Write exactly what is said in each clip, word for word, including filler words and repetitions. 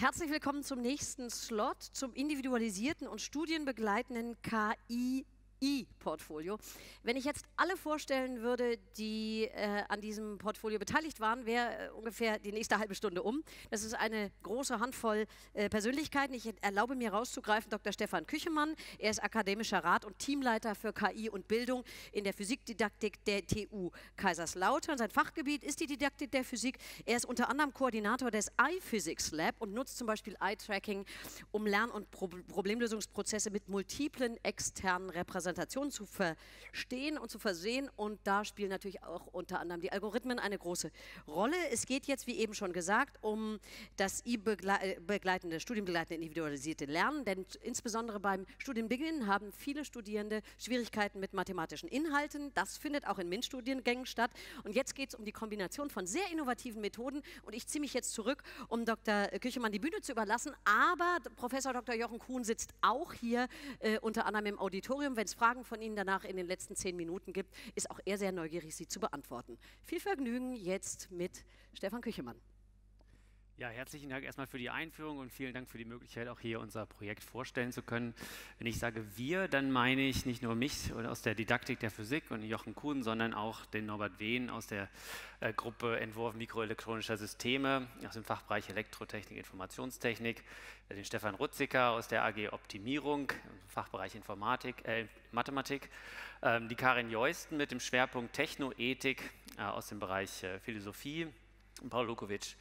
Herzlich willkommen zum nächsten Slot, zum individualisierten und studienbegleitenden K I I-Portfolio. Wenn ich jetzt alle vorstellen würde, die äh, an diesem Portfolio beteiligt waren, wäre äh, ungefähr die nächste halbe Stunde um. Das ist eine große Handvoll äh, Persönlichkeiten. Ich erlaube mir rauszugreifen Doktor Stefan Küchemann. Er ist akademischer Rat und Teamleiter für K I und Bildung in der Physikdidaktik der T U Kaiserslautern. Sein Fachgebiet ist die Didaktik der Physik. Er ist unter anderem Koordinator des iPhysics Lab und nutzt zum Beispiel Eye-Tracking, um Lern- und Pro- Problemlösungsprozesse mit multiplen externen Repräsentationen zu verstehen und zu versehen, und da spielen natürlich auch unter anderem die Algorithmen eine große Rolle. Es geht jetzt, wie eben schon gesagt, um das I-begleitende, studienbegleitende individualisierte Lernen, denn insbesondere beim Studienbeginn haben viele Studierende Schwierigkeiten mit mathematischen Inhalten. Das findet auch in MINT-Studiengängen statt, und jetzt geht es um die Kombination von sehr innovativen Methoden, und ich ziehe mich jetzt zurück, um Doktor Küchemann die Bühne zu überlassen, aber Professor Doktor Jochen Kuhn sitzt auch hier äh, unter anderem im Auditorium. Wenn es Fragen von Ihnen danach in den letzten zehn Minuten gibt, ist auch er sehr neugierig, sie zu beantworten. Viel Vergnügen jetzt mit Stefan Küchemann. Ja, herzlichen Dank erstmal für die Einführung und vielen Dank für die Möglichkeit, auch hier unser Projekt vorstellen zu können. Wenn ich sage wir, dann meine ich nicht nur mich aus der Didaktik der Physik und Jochen Kuhn, sondern auch den Norbert Wehn aus der äh, Gruppe Entwurf mikroelektronischer Systeme aus dem Fachbereich Elektrotechnik, Informationstechnik, den Stefan Rutziger aus der A G Optimierung im Fachbereich Informatik, äh, Mathematik, äh, die Karin Joisten mit dem Schwerpunkt Technoethik äh, aus dem Bereich äh, Philosophie, und Paul Lukowitsch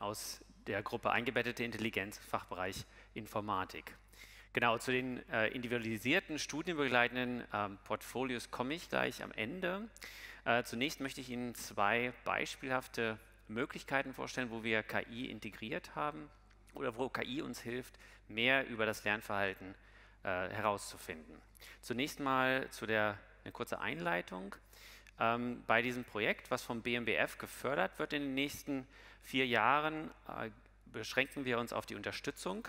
aus der Gruppe Eingebettete Intelligenz, Fachbereich Informatik. Genau, zu den äh, individualisierten, studienbegleitenden ähm, Portfolios komme ich gleich am Ende. Äh, zunächst möchte ich Ihnen zwei beispielhafte Möglichkeiten vorstellen, wo wir K I integriert haben oder wo K I uns hilft, mehr über das Lernverhalten äh, herauszufinden. Zunächst mal zu der, eine kurze Einleitung. Ähm, bei diesem Projekt, was vom B M B F gefördert wird in den nächsten vier Jahren, äh, beschränken wir uns auf die Unterstützung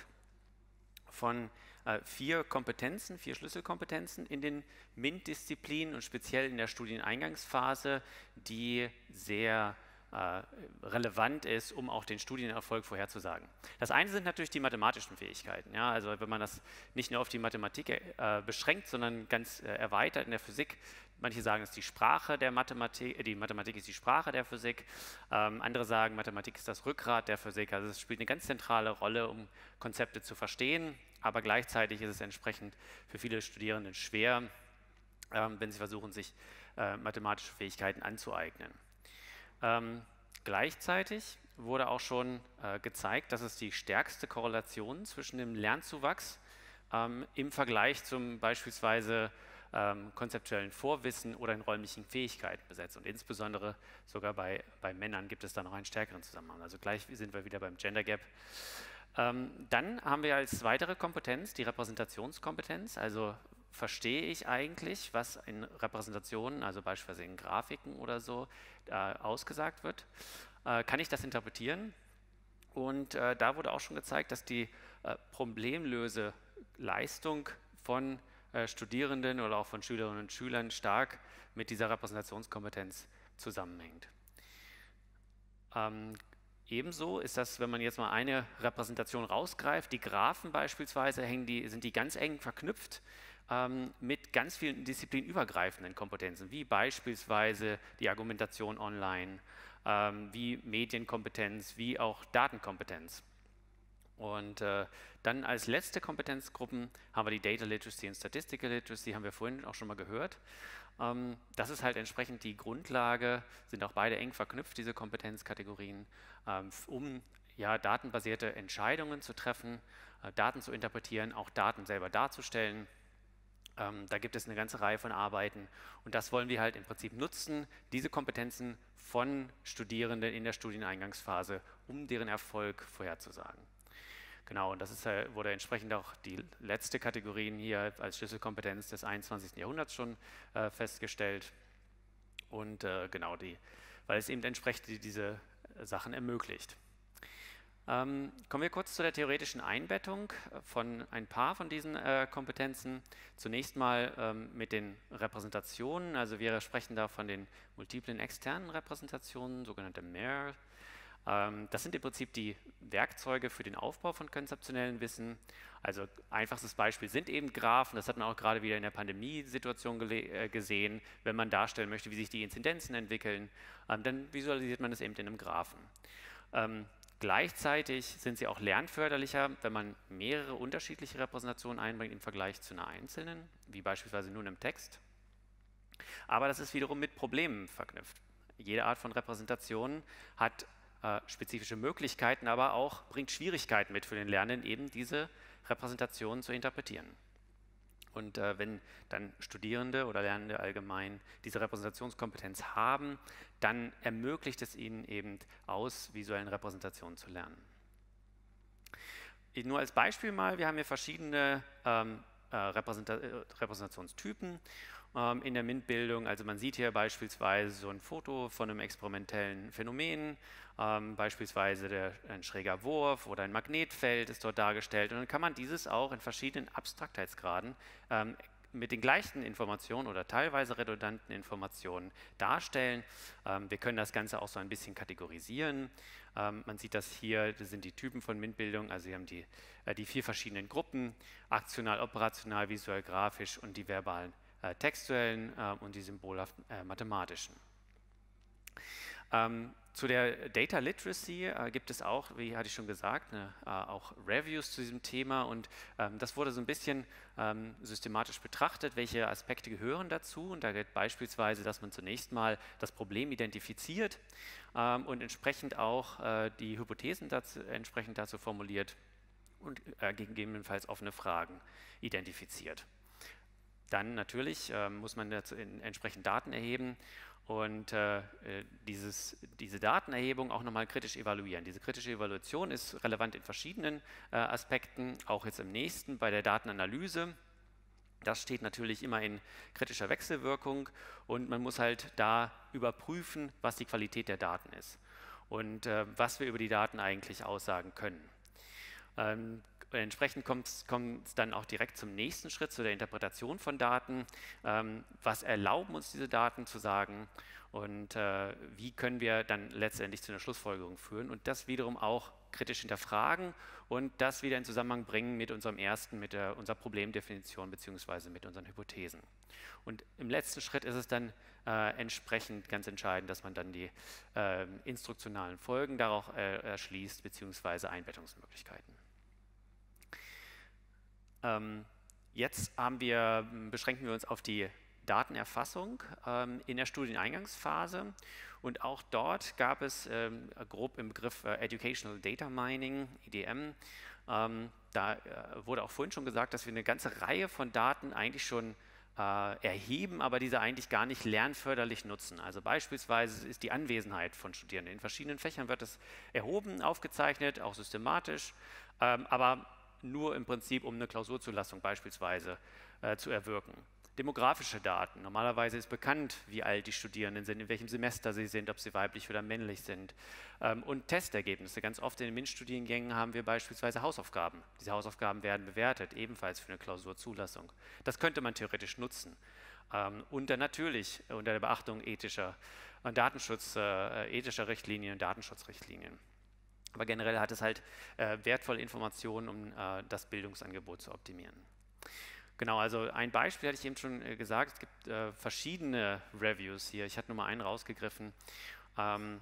von äh, vier Kompetenzen, vier Schlüsselkompetenzen in den MINT-Disziplinen und speziell in der Studieneingangsphase, die sehr äh, relevant ist, um auch den Studienerfolg vorherzusagen. Das eine sind natürlich die mathematischen Fähigkeiten. Ja? Also wenn man das nicht nur auf die Mathematik äh, beschränkt, sondern ganz äh, erweitert in der Physik. Manche sagen, es ist die Sprache der Mathematik, die Mathematik ist die Sprache der Physik. Ähm, andere sagen, Mathematik ist das Rückgrat der Physik. Also es spielt eine ganz zentrale Rolle, um Konzepte zu verstehen. Aber gleichzeitig ist es entsprechend für viele Studierende schwer, ähm, wenn sie versuchen, sich äh, mathematische Fähigkeiten anzueignen. Ähm, gleichzeitig wurde auch schon äh, gezeigt, dass es die stärkste Korrelation zwischen dem Lernzuwachs ähm, im Vergleich zum beispielsweise konzeptuellen Vorwissen oder in räumlichen Fähigkeiten besetzt. Und insbesondere sogar bei, bei Männern gibt es da noch einen stärkeren Zusammenhang. Also gleich sind wir wieder beim Gender Gap. Ähm, dann haben wir als weitere Kompetenz die Repräsentationskompetenz. Also verstehe ich eigentlich, was in Repräsentationen, also beispielsweise in Grafiken oder so, äh, ausgesagt wird? Äh, kann ich das interpretieren? Und äh, da wurde auch schon gezeigt, dass die äh, Problemlöseleistung von Studierenden oder auch von Schülerinnen und Schülern stark mit dieser Repräsentationskompetenz zusammenhängt. Ähm, ebenso ist das, wenn man jetzt mal eine Repräsentation rausgreift, die Graphen beispielsweise hängen die, sind die ganz eng verknüpft ähm, mit ganz vielen disziplinübergreifenden Kompetenzen, wie beispielsweise die Argumentation online, ähm, wie Medienkompetenz, wie auch Datenkompetenz. Und äh, dann als letzte Kompetenzgruppen haben wir die Data Literacy und Statistical Literacy, haben wir vorhin auch schon mal gehört. Ähm, das ist halt entsprechend die Grundlage, sind auch beide eng verknüpft, diese Kompetenzkategorien, ähm, um ja, datenbasierte Entscheidungen zu treffen, äh, Daten zu interpretieren, auch Daten selber darzustellen. Ähm, da gibt es eine ganze Reihe von Arbeiten, und das wollen wir halt im Prinzip nutzen, diese Kompetenzen von Studierenden in der Studieneingangsphase, um deren Erfolg vorherzusagen. Genau, und das ist, wurde entsprechend auch die letzte Kategorie hier als Schlüsselkompetenz des einundzwanzigsten Jahrhunderts schon äh, festgestellt. Und äh, genau die, weil es eben entsprechend diese Sachen ermöglicht. Ähm, kommen wir kurz zu der theoretischen Einbettung von ein paar von diesen äh, Kompetenzen. Zunächst mal ähm, mit den Repräsentationen. Also wir sprechen da von den multiplen externen Repräsentationen, sogenannte M E R. Ähm, das sind im Prinzip die Werkzeuge für den Aufbau von konzeptionellem Wissen. Also einfachstes Beispiel sind eben Graphen. Das hat man auch gerade wieder in der Pandemiesituation äh, gesehen. Wenn man darstellen möchte, wie sich die Inzidenzen entwickeln, ähm, dann visualisiert man das eben in einem Graphen. Ähm, Gleichzeitig sind sie auch lernförderlicher, wenn man mehrere unterschiedliche Repräsentationen einbringt im Vergleich zu einer einzelnen, wie beispielsweise nur einem Text. Aber das ist wiederum mit Problemen verknüpft. Jede Art von Repräsentation hat äh, spezifische Möglichkeiten, aber auch bringt Schwierigkeiten mit für den Lernenden, eben diese Repräsentationen zu interpretieren. Und äh, wenn dann Studierende oder Lernende allgemein diese Repräsentationskompetenz haben, dann ermöglicht es ihnen eben, aus visuellen Repräsentationen zu lernen. Nur als Beispiel mal, wir haben hier verschiedene ähm, äh, Repräsenta äh, Repräsentationstypen ähm, in der MINT-Bildung. Also man sieht hier beispielsweise so ein Foto von einem experimentellen Phänomen, ähm, beispielsweise der, ein schräger Wurf oder ein Magnetfeld ist dort dargestellt. Und dann kann man dieses auch in verschiedenen Abstraktheitsgraden ähm, mit den gleichen Informationen oder teilweise redundanten Informationen darstellen. Ähm, wir können das Ganze auch so ein bisschen kategorisieren. Ähm, man sieht das hier, das sind die Typen von MINT-Bildung, also wir haben die, äh, die vier verschiedenen Gruppen, aktional, operational, visuell, grafisch und die verbalen, äh, textuellen äh, und die symbolhaft äh, mathematischen. Ähm, zu der Data Literacy äh, gibt es auch, wie hatte ich schon gesagt, ne, äh, auch Reviews zu diesem Thema und ähm, das wurde so ein bisschen ähm, systematisch betrachtet, welche Aspekte gehören dazu, und da geht beispielsweise, dass man zunächst mal das Problem identifiziert ähm, und entsprechend auch äh, die Hypothesen dazu, entsprechend dazu formuliert und äh, gegebenenfalls offene Fragen identifiziert. Dann natürlich äh, muss man dazu in, entsprechend Daten erheben und äh, dieses, diese Datenerhebung auch nochmal kritisch evaluieren. Diese kritische Evaluation ist relevant in verschiedenen äh, Aspekten, auch jetzt im nächsten bei der Datenanalyse. Das steht natürlich immer in kritischer Wechselwirkung und man muss halt da überprüfen, was die Qualität der Daten ist und äh, was wir über die Daten eigentlich aussagen können. Ähm, Entsprechend kommt es dann auch direkt zum nächsten Schritt, zu der Interpretation von Daten. Ähm, was erlauben uns diese Daten zu sagen und äh, wie können wir dann letztendlich zu einer Schlussfolgerung führen und das wiederum auch kritisch hinterfragen und das wieder in Zusammenhang bringen mit unserem ersten, mit der, unserer Problemdefinition bzw. mit unseren Hypothesen. Und im letzten Schritt ist es dann äh, entsprechend ganz entscheidend, dass man dann die äh, instruktionalen Folgen darauf äh, erschließt bzw. Einbettungsmöglichkeiten. Jetzt haben wir, beschränken wir uns auf die Datenerfassung ähm, in der Studieneingangsphase, und auch dort gab es ähm, grob im Begriff äh, Educational Data Mining, E D M. Ähm, da äh, wurde auch vorhin schon gesagt, dass wir eine ganze Reihe von Daten eigentlich schon äh, erheben, aber diese eigentlich gar nicht lernförderlich nutzen. Also beispielsweise ist die Anwesenheit von Studierenden. In verschiedenen Fächern wird das erhoben, aufgezeichnet, auch systematisch, ähm, aber nur im Prinzip, um eine Klausurzulassung beispielsweise äh, zu erwirken. Demografische Daten. Normalerweise ist bekannt, wie alt die Studierenden sind, in welchem Semester sie sind, ob sie weiblich oder männlich sind. Ähm, und Testergebnisse. Ganz oft in den MINT-Studiengängen haben wir beispielsweise Hausaufgaben. Diese Hausaufgaben werden bewertet, ebenfalls für eine Klausurzulassung. Das könnte man theoretisch nutzen. Ähm, und dann natürlich unter der Beachtung ethischer, äh, Datenschutz, äh, ethischer Richtlinien und Datenschutzrichtlinien. Aber generell hat es halt äh, wertvolle Informationen, um äh, das Bildungsangebot zu optimieren. Genau, also ein Beispiel hatte ich eben schon äh, gesagt, es gibt äh, verschiedene Reviews hier. Ich hatte nur mal einen rausgegriffen. Ähm,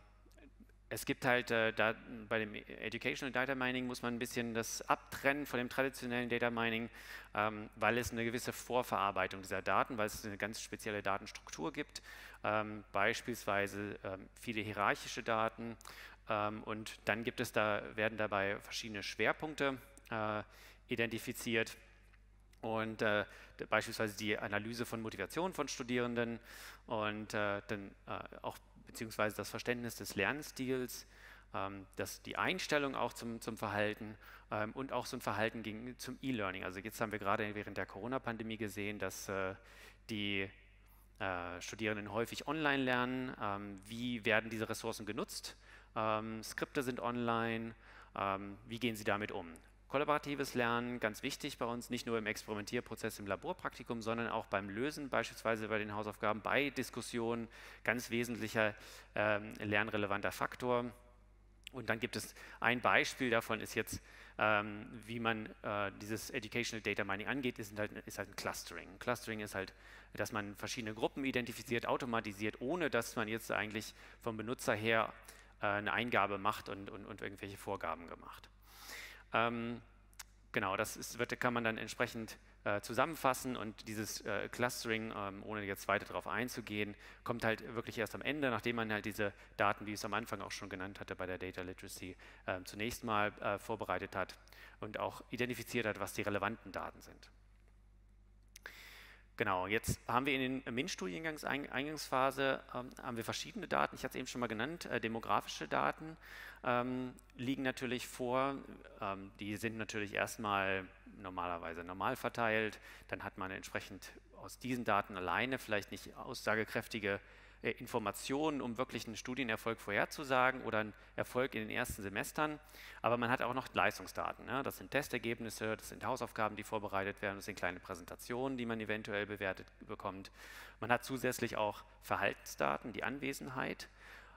es gibt halt, äh, da, bei dem Educational Data Mining muss man ein bisschen das abtrennen von dem traditionellen Data Mining, ähm, weil es eine gewisse Vorverarbeitung dieser Daten, weil es eine ganz spezielle Datenstruktur gibt, ähm, beispielsweise ähm, viele hierarchische Daten. Und dann gibt es da, werden dabei verschiedene Schwerpunkte äh, identifiziert und äh, beispielsweise die Analyse von Motivation von Studierenden und äh, dann äh, auch beziehungsweise das Verständnis des Lernstils, ähm, das, die Einstellung auch zum, zum Verhalten ähm, und auch zum Verhalten gegen, zum E-Learning. Also jetzt haben wir gerade während der Corona-Pandemie gesehen, dass äh, die äh, Studierenden häufig online lernen. Ähm, wie werden diese Ressourcen genutzt? Ähm, Skripte sind online, Ähm, wie gehen Sie damit um? Kollaboratives Lernen, ganz wichtig bei uns, nicht nur im Experimentierprozess im Laborpraktikum, sondern auch beim Lösen, beispielsweise bei den Hausaufgaben, bei Diskussionen, ganz wesentlicher ähm, lernrelevanter Faktor. Und dann gibt es ein Beispiel davon, ist jetzt, ähm, wie man äh, dieses Educational Data Mining angeht, ist halt, ist halt ein Clustering. Clustering ist halt, dass man verschiedene Gruppen identifiziert, automatisiert, ohne dass man jetzt eigentlich vom Benutzer her äh, eine Eingabe macht und, und, und irgendwelche Vorgaben gemacht. Genau, das ist, wird, kann man dann entsprechend äh, zusammenfassen, und dieses äh, Clustering, ähm, ohne jetzt weiter darauf einzugehen, kommt halt wirklich erst am Ende, nachdem man halt diese Daten, wie ich es am Anfang auch schon genannt hatte, bei der Data Literacy äh, zunächst mal äh, vorbereitet hat und auch identifiziert hat, was die relevanten Daten sind. Genau, jetzt haben wir in den MINT-Studiengangs-Eingangsphase ähm, haben wir verschiedene Daten, ich hatte es eben schon mal genannt, äh, demografische Daten ähm, liegen natürlich vor, ähm, die sind natürlich erstmal normalerweise normal verteilt, dann hat man entsprechend aus diesen Daten alleine vielleicht nicht aussagekräftige äh, Informationen, um wirklich einen Studienerfolg vorherzusagen oder einen Erfolg in den ersten Semestern, aber man hat auch noch Leistungsdaten, ne? Das sind Testergebnisse, das sind Hausaufgaben, die vorbereitet werden, das sind kleine Präsentationen, die man eventuell bewertet bekommt. Man hat zusätzlich auch Verhaltensdaten, die Anwesenheit,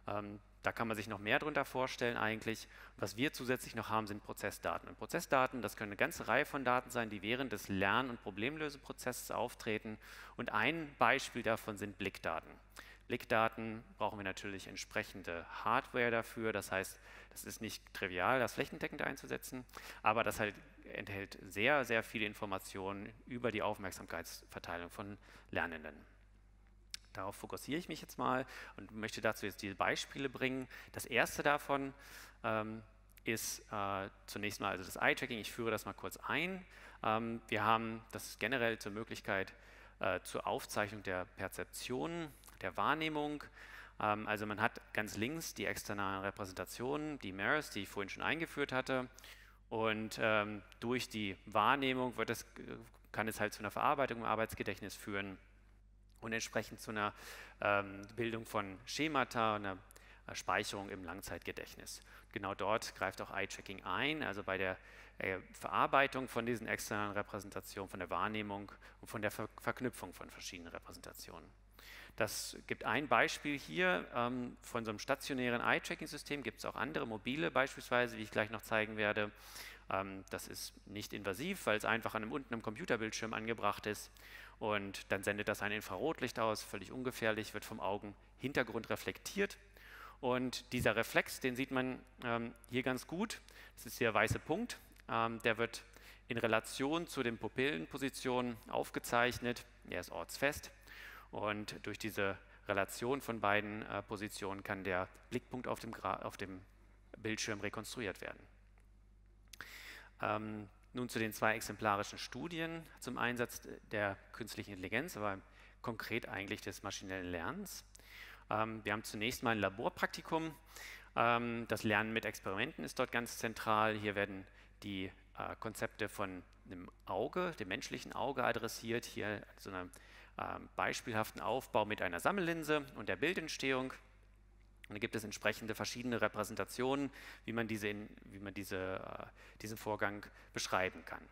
ähm, da kann man sich noch mehr drunter vorstellen eigentlich. Was wir zusätzlich noch haben, sind Prozessdaten. Und Prozessdaten, das können eine ganze Reihe von Daten sein, die während des Lern- und Problemlöseprozesses auftreten, und ein Beispiel davon sind Blickdaten. Blickdaten brauchen wir natürlich entsprechende Hardware dafür, das heißt, das ist nicht trivial, das flächendeckend einzusetzen, aber das halt enthält sehr, sehr viele Informationen über die Aufmerksamkeitsverteilung von Lernenden. Darauf fokussiere ich mich jetzt mal und möchte dazu jetzt diese Beispiele bringen. Das erste davon ähm, ist äh, zunächst mal also das Eye-Tracking, ich führe das mal kurz ein. Ähm, wir haben das generell zur Möglichkeit äh, zur Aufzeichnung der Perzeptionen, der Wahrnehmung. Ähm, also man hat ganz links die externen Repräsentationen, die M E Rs, die ich vorhin schon eingeführt hatte, und ähm, durch die Wahrnehmung wird das, kann es halt zu einer Verarbeitung im Arbeitsgedächtnis führen und entsprechend zu einer ähm, Bildung von Schemata, einer äh, Speicherung im Langzeitgedächtnis. Genau dort greift auch Eye-Tracking ein, also bei der äh, Verarbeitung von diesen externen Repräsentationen, von der Wahrnehmung und von der Ver Verknüpfung von verschiedenen Repräsentationen. Das gibt ein Beispiel hier ähm, von so einem stationären Eye-Tracking-System, gibt es auch andere, mobile beispielsweise, wie ich gleich noch zeigen werde. Ähm, das ist nicht invasiv, weil es einfach an einem unten am Computerbildschirm angebracht ist, und dann sendet das ein Infrarotlicht aus, völlig ungefährlich, wird vom Augenhintergrund reflektiert, und dieser Reflex, den sieht man ähm, hier ganz gut, das ist der weiße Punkt, ähm, der wird in Relation zu den Pupillenpositionen aufgezeichnet, er ist ortsfest. Und durch diese Relation von beiden äh, Positionen kann der Blickpunkt auf dem, Gra auf dem Bildschirm rekonstruiert werden. Ähm, nun zu den zwei exemplarischen Studien zum Einsatz der künstlichen Intelligenz, aber konkret eigentlich des maschinellen Lernens. Ähm, wir haben zunächst mal ein Laborpraktikum. Ähm, das Lernen mit Experimenten ist dort ganz zentral. Hier werden die äh, Konzepte von dem Auge, dem menschlichen Auge, adressiert. Hier so eine beispielhaften Aufbau mit einer Sammellinse und der Bildentstehung. Und da gibt es entsprechende verschiedene Repräsentationen, wie man, diese in, wie man diese, diesen Vorgang beschreiben kann.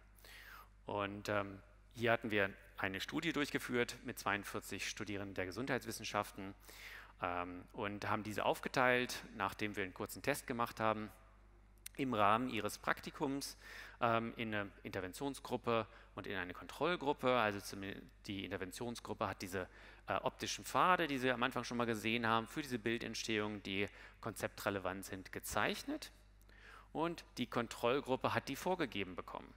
Und ähm, hier hatten wir eine Studie durchgeführt mit zweiundvierzig Studierenden der Gesundheitswissenschaften ähm, und haben diese aufgeteilt, nachdem wir einen kurzen Test gemacht haben, im Rahmen ihres Praktikums ähm, in eine Interventionsgruppe und in eine Kontrollgruppe. Also die Interventionsgruppe hat diese äh, optischen Pfade, die Sie am Anfang schon mal gesehen haben, für diese Bildentstehung, die konzeptrelevant sind, gezeichnet. Und die Kontrollgruppe hat die vorgegeben bekommen.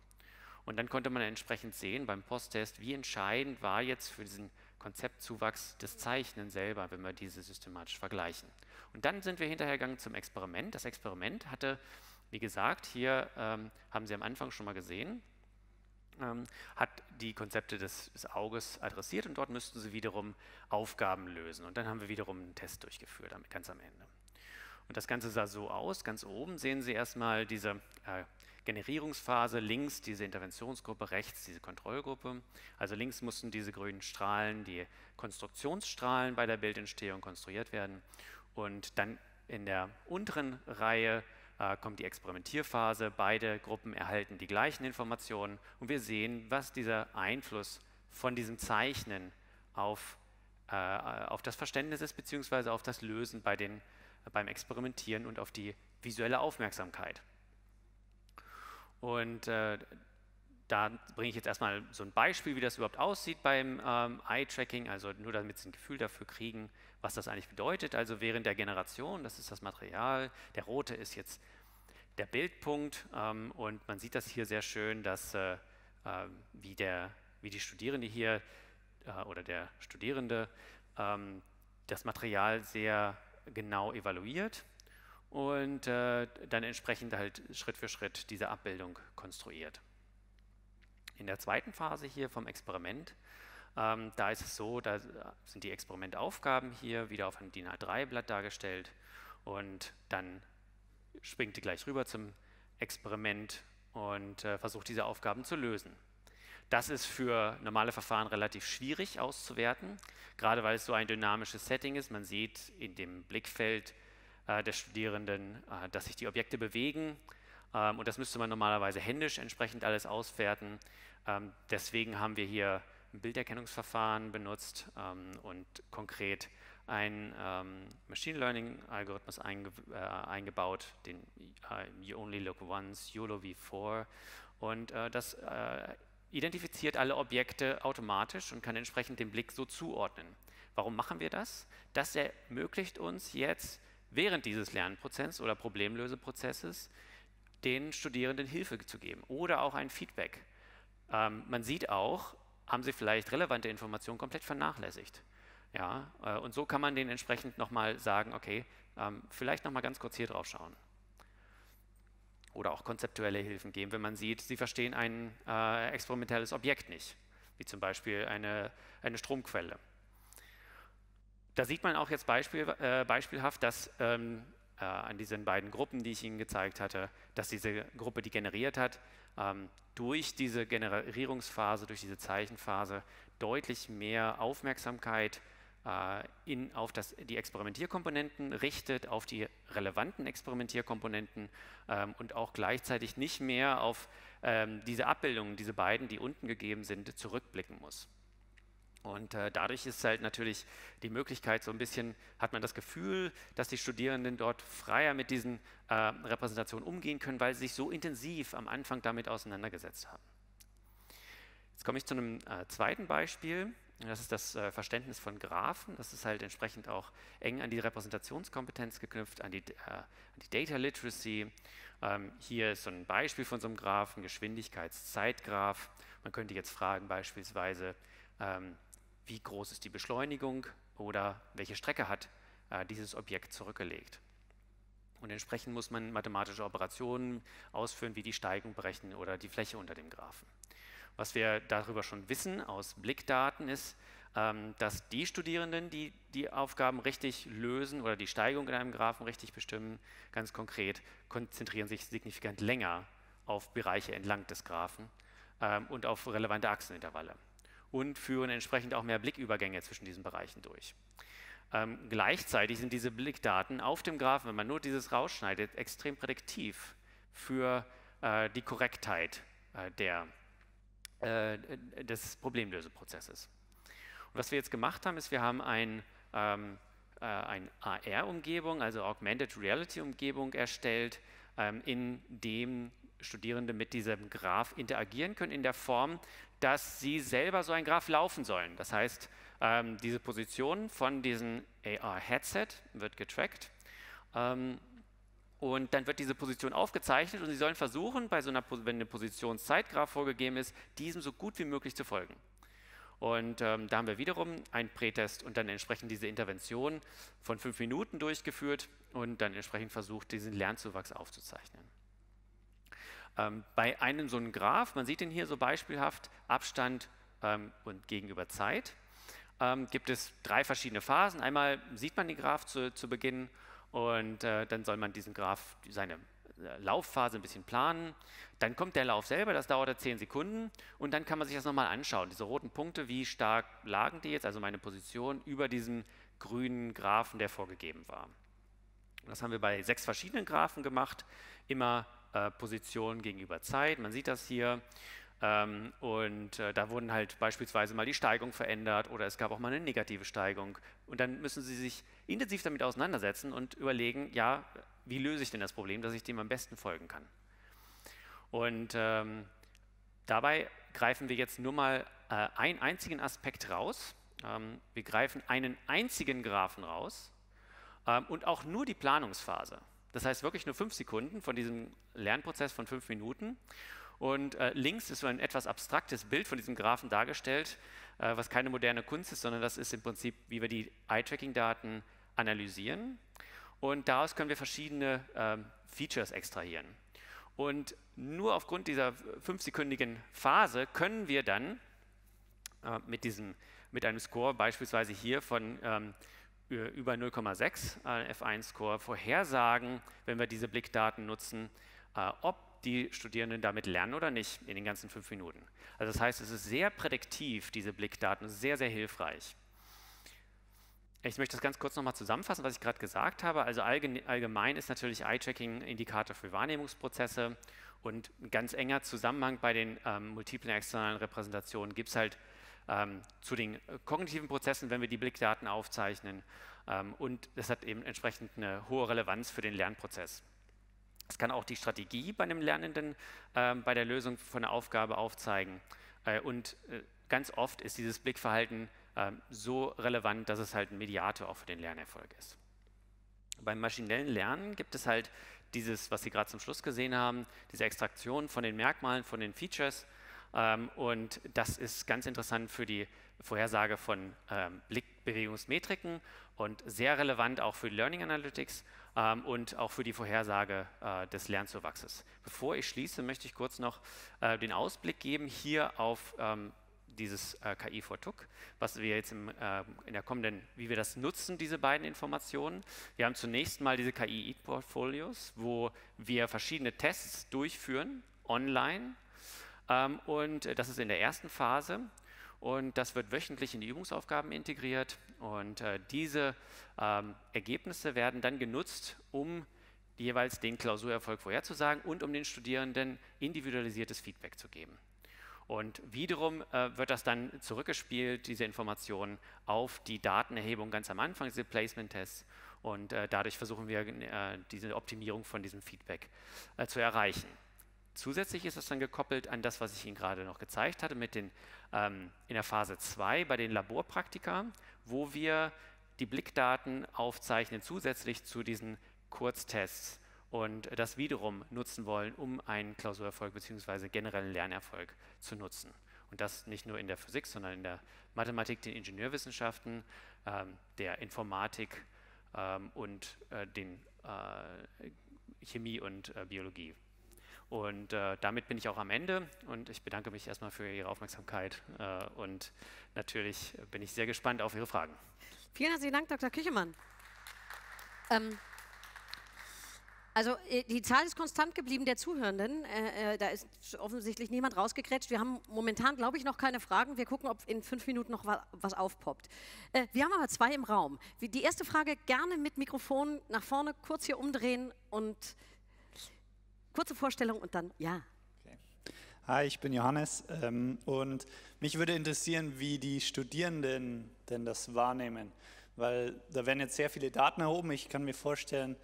Und dann konnte man entsprechend sehen beim Posttest, wie entscheidend war jetzt für diesen Konzeptzuwachs das Zeichnen selber, wenn wir diese systematisch vergleichen. Und dann sind wir hinterhergegangen zum Experiment. Das Experiment hatte, wie gesagt, hier ähm, haben Sie am Anfang schon mal gesehen, ähm, hat die Konzepte des, des Auges adressiert, und dort müssten Sie wiederum Aufgaben lösen. Und dann haben wir wiederum einen Test durchgeführt, ganz am Ende. Und das Ganze sah so aus, ganz oben sehen Sie erstmal diese äh, Generierungsphase, links diese Interventionsgruppe, rechts diese Kontrollgruppe. Also links mussten diese grünen Strahlen, die Konstruktionsstrahlen bei der Bildentstehung konstruiert werden. Und dann in der unteren Reihe äh, kommt die Experimentierphase. Beide Gruppen erhalten die gleichen Informationen und wir sehen, was dieser Einfluss von diesem Zeichnen auf, äh, auf das Verständnis ist, beziehungsweise auf das Lösen bei den, beim Experimentieren und auf die visuelle Aufmerksamkeit. Und äh, da bringe ich jetzt erstmal so ein Beispiel, wie das überhaupt aussieht beim ähm, Eye-Tracking, also nur damit Sie ein Gefühl dafür kriegen, was das eigentlich bedeutet. Also während der Generation, das ist das Material, der rote ist jetzt der Bildpunkt ähm, und man sieht das hier sehr schön, dass äh, äh, wie, der, wie die Studierende hier äh, oder der Studierende ähm, das Material sehr genau evaluiert und äh, dann entsprechend halt Schritt für Schritt diese Abbildung konstruiert. In der zweiten Phase hier vom Experiment, ähm, da ist es so, da sind die Experimentaufgaben hier wieder auf einem DIN A drei Blatt dargestellt und dann springt die gleich rüber zum Experiment und äh, versucht diese Aufgaben zu lösen. Das ist für normale Verfahren relativ schwierig auszuwerten, gerade weil es so ein dynamisches Setting ist. Man sieht in dem Blickfeld äh, des Studierenden, äh, dass sich die Objekte bewegen. Und das müsste man normalerweise händisch entsprechend alles auswerten. Deswegen haben wir hier ein Bilderkennungsverfahren benutzt und konkret einen Machine Learning-Algorithmus eingebaut, den You Only Look Once, YOLO v vier. Und das identifiziert alle Objekte automatisch und kann entsprechend den Blick so zuordnen. Warum machen wir das? Das ermöglicht uns jetzt während dieses Lernprozesses oder Problemlöseprozesses, den Studierenden Hilfe zu geben oder auch ein Feedback. Ähm, man sieht auch, haben sie vielleicht relevante Informationen komplett vernachlässigt. Ja, äh, und so kann man denen entsprechend nochmal sagen, okay, ähm, vielleicht nochmal ganz kurz hier drauf schauen. Oder auch konzeptuelle Hilfen geben, wenn man sieht, sie verstehen ein äh, experimentelles Objekt nicht, wie zum Beispiel eine, eine Stromquelle. Da sieht man auch jetzt Beispiel, äh, beispielhaft, dass ähm, an diesen beiden Gruppen, die ich Ihnen gezeigt hatte, dass diese Gruppe, die generiert hat, ähm, durch diese Generierungsphase, durch diese Zeichenphase deutlich mehr Aufmerksamkeit äh, in, auf das, die Experimentierkomponenten richtet, auf die relevanten Experimentierkomponenten ähm, und auch gleichzeitig nicht mehr auf ähm, diese Abbildungen, diese beiden, die unten gegeben sind, zurückblicken muss. Und äh, dadurch ist halt natürlich die Möglichkeit, so ein bisschen hat man das Gefühl, dass die Studierenden dort freier mit diesen äh, Repräsentationen umgehen können, weil sie sich so intensiv am Anfang damit auseinandergesetzt haben. Jetzt komme ich zu einem äh, zweiten Beispiel. Das ist das äh, Verständnis von Graphen. Das ist halt entsprechend auch eng an die Repräsentationskompetenz geknüpft, an die, äh, an die Data Literacy. Ähm, hier ist so ein Beispiel von so einem Graphen, Geschwindigkeits-Zeitgraph. Man könnte jetzt fragen beispielsweise, ähm, wie groß ist die Beschleunigung oder welche Strecke hat äh, dieses Objekt zurückgelegt. Und entsprechend muss man mathematische Operationen ausführen, wie die Steigung berechnen oder die Fläche unter dem Graphen. Was wir darüber schon wissen aus Blickdaten ist, ähm, dass die Studierenden, die die Aufgaben richtig lösen oder die Steigung in einem Graphen richtig bestimmen, ganz konkret konzentrieren sich signifikant länger auf Bereiche entlang des Graphen ähm, und auf relevante Achsenintervalle. Und führen entsprechend auch mehr Blickübergänge zwischen diesen Bereichen durch. Ähm, gleichzeitig sind diese Blickdaten auf dem Graphen, wenn man nur dieses rausschneidet, extrem prädiktiv für äh, die Korrektheit äh, der, äh, des Problemlöseprozesses. Und was wir jetzt gemacht haben, ist, wir haben ein, ähm, äh, eine A R-Umgebung, also Augmented Reality-Umgebung erstellt, ähm, in dem Studierende mit diesem Graph interagieren können in der Form, dass sie selber so ein Graph laufen sollen. Das heißt, ähm, diese Position von diesem A R-Headset wird getrackt ähm, und dann wird diese Position aufgezeichnet und sie sollen versuchen, bei so einer, wenn eine Positionszeitgraph vorgegeben ist, diesem so gut wie möglich zu folgen. Und ähm, da haben wir wiederum einen Prätest und dann entsprechend diese Intervention von fünf Minuten durchgeführt und dann entsprechend versucht, diesen Lernzuwachs aufzuzeichnen. Bei einem so einem Graph, man sieht ihn hier so beispielhaft, Abstand ähm, und gegenüber Zeit, ähm, gibt es drei verschiedene Phasen. Einmal sieht man den Graph zu, zu Beginn und äh, dann soll man diesen Graph, seine Laufphase ein bisschen planen. Dann kommt der Lauf selber, das dauert zehn Sekunden und dann kann man sich das nochmal anschauen. Diese roten Punkte, wie stark lagen die jetzt, also meine Position, über diesen grünen Graphen, der vorgegeben war. Und das haben wir bei sechs verschiedenen Graphen gemacht, immer äh, Position gegenüber Zeit. Man sieht das hier. Ähm, und äh, da wurden halt beispielsweise mal die Steigung verändert oder es gab auch mal eine negative Steigung. Und dann müssen Sie sich intensiv damit auseinandersetzen und überlegen, ja, wie löse ich denn das Problem, dass ich dem am besten folgen kann. Und ähm, dabei greifen wir jetzt nur mal äh, einen einzigen Aspekt raus. Ähm, wir greifen einen einzigen Graphen raus ähm, und auch nur die Planungsphase. Das heißt wirklich nur fünf Sekunden von diesem Lernprozess von fünf Minuten. Und äh, links ist so ein etwas abstraktes Bild von diesem Graphen dargestellt, äh, was keine moderne Kunst ist, sondern das ist im Prinzip, wie wir die Eye-Tracking-Daten analysieren. Und daraus können wir verschiedene äh, Features extrahieren. Und nur aufgrund dieser fünfsekündigen Phase können wir dann äh, mit, diesem, mit einem Score beispielsweise hier von ähm, über null Komma sechs äh, F eins Score vorhersagen, wenn wir diese Blickdaten nutzen, äh, ob die Studierenden damit lernen oder nicht in den ganzen fünf Minuten. Also das heißt, es ist sehr prädiktiv, diese Blickdaten, sehr, sehr hilfreich. Ich möchte das ganz kurz nochmal zusammenfassen, was ich gerade gesagt habe. Also allgemein ist natürlich Eye-Tracking Indikator für Wahrnehmungsprozesse und ein ganz enger Zusammenhang bei den ähm, multiplen externalen Repräsentationen gibt es halt ähm, zu den kognitiven Prozessen, wenn wir die Blickdaten aufzeichnen, ähm, und das hat eben entsprechend eine hohe Relevanz für den Lernprozess. Es kann auch die Strategie bei einem Lernenden äh, bei der Lösung von einer Aufgabe aufzeigen. Äh, und äh, ganz oft ist dieses Blickverhalten äh, so relevant, dass es halt ein Mediator auch für den Lernerfolg ist. Beim maschinellen Lernen gibt es halt dieses, was Sie gerade zum Schluss gesehen haben, diese Extraktion von den Merkmalen, von den Features. Ähm, und das ist ganz interessant für die Vorhersage von ähm, Blickbewegungsmetriken und sehr relevant auch für Learning Analytics ähm, und auch für die Vorhersage äh, des Lernzuwachses. Bevor ich schließe, möchte ich kurz noch äh, den Ausblick geben hier auf ähm, dieses äh, K I vier T U C, was wir jetzt im, äh, in der kommenden, wie wir das nutzen, diese beiden Informationen. Wir haben zunächst mal diese K I-Portfolios, wo wir verschiedene Tests durchführen, online, ähm, und das ist in der ersten Phase. Und das wird wöchentlich in die Übungsaufgaben integriert und äh, diese ähm, Ergebnisse werden dann genutzt, um jeweils den Klausurerfolg vorherzusagen und um den Studierenden individualisiertes Feedback zu geben. Und wiederum äh, wird das dann zurückgespielt, diese Informationen, auf die Datenerhebung ganz am Anfang, diese Placement-Tests, und äh, dadurch versuchen wir äh, diese Optimierung von diesem Feedback äh, zu erreichen. Zusätzlich ist das dann gekoppelt an das, was ich Ihnen gerade noch gezeigt hatte, mit den, ähm, in der Phase zwei bei den Laborpraktika, wo wir die Blickdaten aufzeichnen, zusätzlich zu diesen Kurztests, und das wiederum nutzen wollen, um einen Klausurerfolg bzw. generellen Lernerfolg zu nutzen. Und das nicht nur in der Physik, sondern in der Mathematik, den Ingenieurwissenschaften, ähm, der Informatik ähm, und äh, den äh, Chemie und äh, Biologie. Und äh, damit bin ich auch am Ende und ich bedanke mich erstmal für Ihre Aufmerksamkeit äh, und natürlich bin ich sehr gespannt auf Ihre Fragen. Vielen herzlichen Dank, Doktor Küchemann. Ähm, also die Zahl ist konstant geblieben der Zuhörenden, äh, da ist offensichtlich niemand rausgekrätscht. Wir haben momentan, glaube ich, noch keine Fragen. Wir gucken, ob in fünf Minuten noch wa was aufpoppt. Äh, wir haben aber zwei im Raum. Die erste Frage gerne mit Mikrofon nach vorne, kurz hier umdrehen und... Kurze Vorstellung und dann, ja. Okay. Hi, ich bin Johannes ähm, und mich würde interessieren, wie die Studierenden denn das wahrnehmen, weil da werden jetzt sehr viele Daten erhoben. Ich kann mir vorstellen,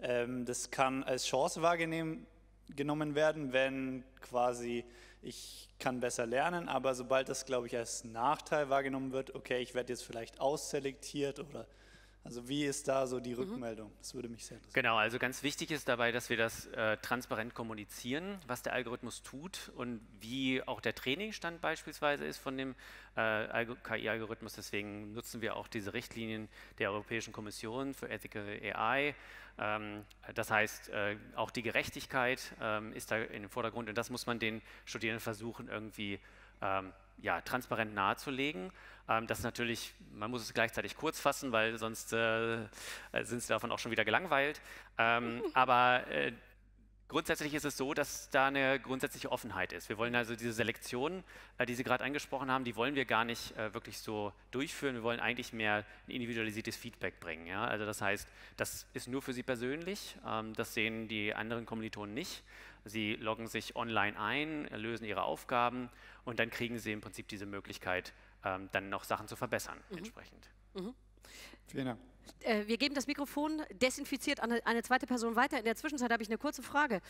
ähm, das kann als Chance wahrgenommen werden, wenn quasi ich kann besser lernen, aber sobald das, glaube ich, als Nachteil wahrgenommen wird, okay, ich werde jetzt vielleicht ausselektiert oder... Also wie ist da so die Rückmeldung? Das würde mich sehr interessieren. Genau, also ganz wichtig ist dabei, dass wir das äh, transparent kommunizieren, was der Algorithmus tut und wie auch der Trainingsstand beispielsweise ist von dem äh, K I-Algorithmus. Deswegen nutzen wir auch diese Richtlinien der Europäischen Kommission für Ethical A I. Ähm, das heißt, äh, auch die Gerechtigkeit ähm, ist da in den Vordergrund und das muss man den Studierenden versuchen irgendwie ähm, ja, transparent nahezulegen. Ähm, das ist natürlich, man muss es gleichzeitig kurz fassen, weil sonst äh, sind sie davon auch schon wieder gelangweilt. Ähm, aber äh, Grundsätzlich ist es so, dass da eine grundsätzliche Offenheit ist. Wir wollen also diese Selektion, die Sie gerade angesprochen haben, die wollen wir gar nicht wirklich so durchführen. Wir wollen eigentlich mehr ein individualisiertes Feedback bringen. Ja? Also das heißt, das ist nur für Sie persönlich, das sehen die anderen Kommilitonen nicht. Sie loggen sich online ein, lösen ihre Aufgaben und dann kriegen Sie im Prinzip diese Möglichkeit, dann noch Sachen zu verbessern, mhm. entsprechend. Mhm. Vielen Dank. Wir geben das Mikrofon desinfiziert an eine zweite Person weiter. In der Zwischenzeit habe ich eine kurze Frage.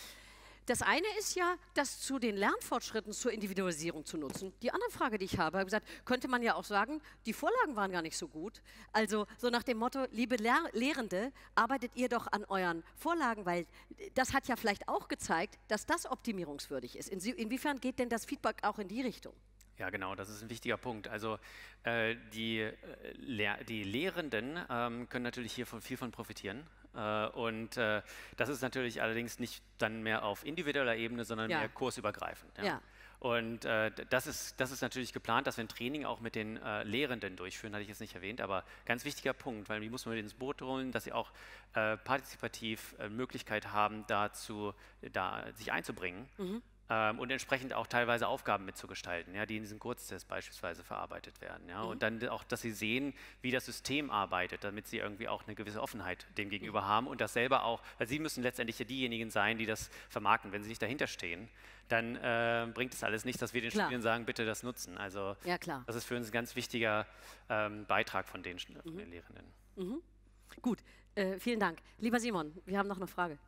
Das eine ist ja, das zu den Lernfortschritten zur Individualisierung zu nutzen. Die andere Frage, die ich habe, habe gesagt, könnte man ja auch sagen, die Vorlagen waren gar nicht so gut. Also so nach dem Motto, liebe Lehr- Lehrende, arbeitet ihr doch an euren Vorlagen, weil das hat ja vielleicht auch gezeigt, dass das optimierungswürdig ist. Inwiefern geht denn das Feedback auch in die Richtung? Ja, genau, das ist ein wichtiger Punkt. Also äh, die, äh, Lehr die Lehrenden ähm, können natürlich hier von, viel von profitieren. Äh, und äh, das ist natürlich allerdings nicht dann mehr auf individueller Ebene, sondern ja. mehr kursübergreifend. Ja. Ja. Und äh, das, ist, das ist natürlich geplant, dass wir ein Training auch mit den äh, Lehrenden durchführen, hatte ich jetzt nicht erwähnt, aber ganz wichtiger Punkt, weil die muss man mit ins Boot holen, dass sie auch äh, partizipativ äh, Möglichkeit haben, dazu, da, sich einzubringen. Mhm. Ähm, und entsprechend auch teilweise Aufgaben mitzugestalten, ja, die in diesem Kurztest beispielsweise verarbeitet werden. Ja, mhm. Und dann auch, dass sie sehen, wie das System arbeitet, damit sie irgendwie auch eine gewisse Offenheit dem gegenüber mhm. haben und das selber auch, weil sie müssen letztendlich ja diejenigen sein, die das vermarkten. Wenn sie nicht dahinter stehen, dann äh, bringt es alles nicht, dass wir den klar. Studierenden sagen, bitte das nutzen. Also ja, klar. das ist für uns ein ganz wichtiger ähm, Beitrag von den, mhm. von den Lehrenden. Mhm. Gut, äh, vielen Dank. Lieber Simon, wir haben noch eine Frage.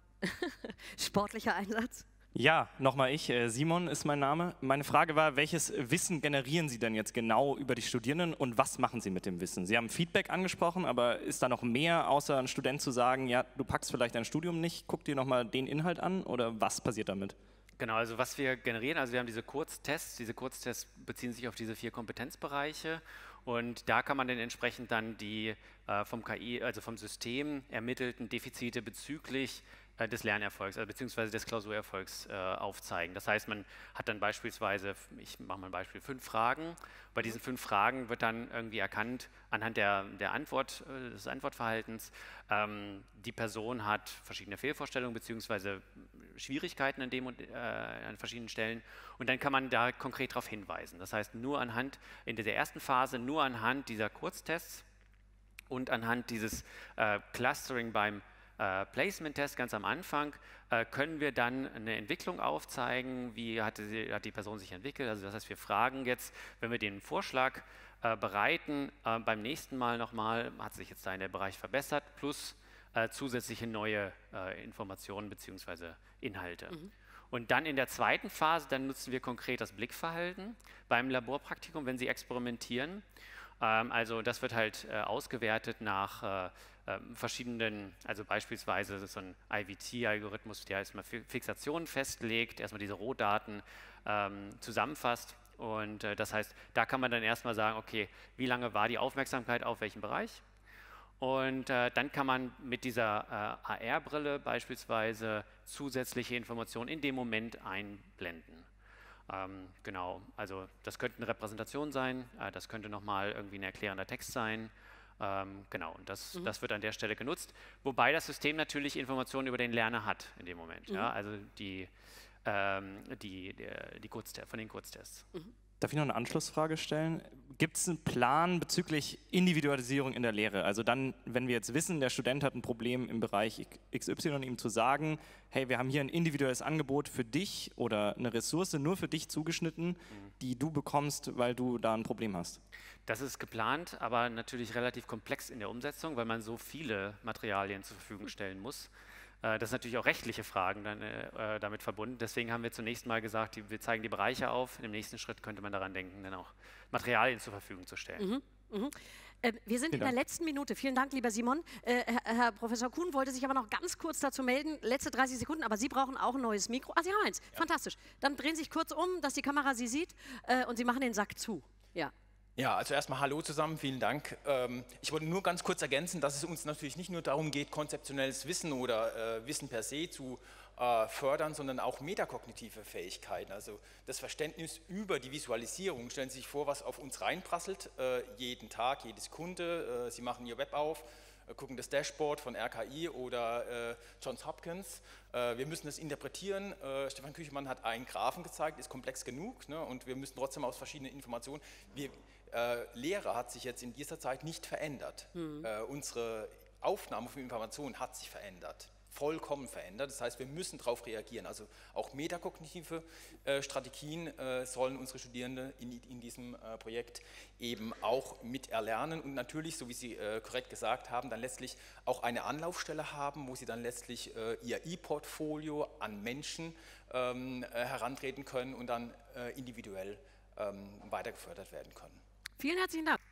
Sportlicher Einsatz? Ja, nochmal ich. Simon ist mein Name. Meine Frage war, welches Wissen generieren Sie denn jetzt genau über die Studierenden und was machen Sie mit dem Wissen? Sie haben Feedback angesprochen, aber ist da noch mehr, außer einem Student zu sagen, ja, du packst vielleicht dein Studium nicht, guck dir nochmal den Inhalt an oder was passiert damit? Genau, also was wir generieren, also wir haben diese Kurztests, diese Kurztests beziehen sich auf diese vier Kompetenzbereiche und da kann man dann entsprechend dann die äh, vom K I, also vom System ermittelten Defizite bezüglich des Lernerfolgs, also beziehungsweise des Klausurerfolgs äh, aufzeigen. Das heißt, man hat dann beispielsweise, ich mache mal ein Beispiel, fünf Fragen. Bei diesen fünf Fragen wird dann irgendwie erkannt, anhand der, der Antwort, des Antwortverhaltens, ähm, die Person hat verschiedene Fehlvorstellungen beziehungsweise Schwierigkeiten an dem und äh, an verschiedenen Stellen. Und dann kann man da konkret darauf hinweisen. Das heißt, nur anhand, in der ersten Phase, nur anhand dieser Kurztests und anhand dieses äh, Clustering beim Uh, Placement-Test ganz am Anfang, uh, können wir dann eine Entwicklung aufzeigen, wie hat die, hat die Person sich entwickelt. Also das heißt, wir fragen jetzt, wenn wir den Vorschlag uh, bereiten, uh, beim nächsten Mal nochmal, hat sich jetzt da in der Bereich verbessert, plus uh, zusätzliche neue uh, Informationen bzw. Inhalte. Mhm. Und dann in der zweiten Phase, dann nutzen wir konkret das Blickverhalten beim Laborpraktikum, wenn Sie experimentieren. Also das wird halt äh, ausgewertet nach äh, äh, verschiedenen, also beispielsweise so ein I V T-Algorithmus, der erstmal Fixationen festlegt, erstmal diese Rohdaten ähm, zusammenfasst und äh, das heißt, da kann man dann erstmal sagen, okay, wie lange war die Aufmerksamkeit auf welchem Bereich? Und äh, dann kann man mit dieser äh, A R-Brille beispielsweise zusätzliche Informationen in dem Moment einblenden. Ähm, genau, also das könnte eine Repräsentation sein, äh, das könnte nochmal irgendwie ein erklärender Text sein, ähm, genau, und das, mhm. das wird an der Stelle genutzt, wobei das System natürlich Informationen über den Lerner hat in dem Moment, mhm. ja, also die, ähm, die, die, die Kurztests, von den Kurztests. Mhm. Darf ich noch eine Anschlussfrage stellen? Gibt es einen Plan bezüglich Individualisierung in der Lehre? Also dann, wenn wir jetzt wissen, der Student hat ein Problem im Bereich X Y, ihm zu sagen, hey, wir haben hier ein individuelles Angebot für dich oder eine Ressource nur für dich zugeschnitten, mhm. die du bekommst, weil du da ein Problem hast. Das ist geplant, aber natürlich relativ komplex in der Umsetzung, weil man so viele Materialien zur Verfügung stellen muss. Das sind natürlich auch rechtliche Fragen dann, äh, damit verbunden. Deswegen haben wir zunächst mal gesagt, die, wir zeigen die Bereiche auf. Im nächsten Schritt könnte man daran denken, dann auch Materialien zur Verfügung zu stellen. Mhm. Mhm. Äh, wir sind Vielen in Dank. der letzten Minute. Vielen Dank, lieber Simon. Äh, Herr, Herr Professor Kuhn wollte sich aber noch ganz kurz dazu melden. Letzte dreißig Sekunden, aber Sie brauchen auch ein neues Mikro. Ah, Sie haben eins. Ja. Fantastisch. Dann drehen Sie sich kurz um, dass die Kamera Sie sieht äh, und Sie machen den Sack zu. Ja. Ja, also erstmal hallo zusammen, vielen Dank. Ähm, ich wollte nur ganz kurz ergänzen, dass es uns natürlich nicht nur darum geht, konzeptionelles Wissen oder äh, Wissen per se zu äh, fördern, sondern auch metakognitive Fähigkeiten, also das Verständnis über die Visualisierung. Stellen Sie sich vor, was auf uns reinprasselt, äh, jeden Tag, jede Sekunde. Äh, Sie machen Ihr Web auf, äh, gucken das Dashboard von R K I oder äh, Johns Hopkins. Äh, wir müssen das interpretieren. Äh, Stefan Küchemann hat einen Graphen gezeigt, ist komplex genug, ne, und wir müssen trotzdem aus verschiedenen Informationen. Wir, äh, Lehre hat sich jetzt in dieser Zeit nicht verändert. Hm. Äh, unsere Aufnahme von Informationen hat sich verändert, vollkommen verändert. Das heißt, wir müssen darauf reagieren. Also auch metakognitive äh, Strategien äh, sollen unsere Studierenden in, in diesem äh, Projekt eben auch mit erlernen und natürlich, so wie Sie äh, korrekt gesagt haben, dann letztlich auch eine Anlaufstelle haben, wo Sie dann letztlich äh, Ihr E-Portfolio an Menschen ähm, äh, herantreten können und dann äh, individuell ähm, weiter gefördert werden können. Vielen herzlichen Dank.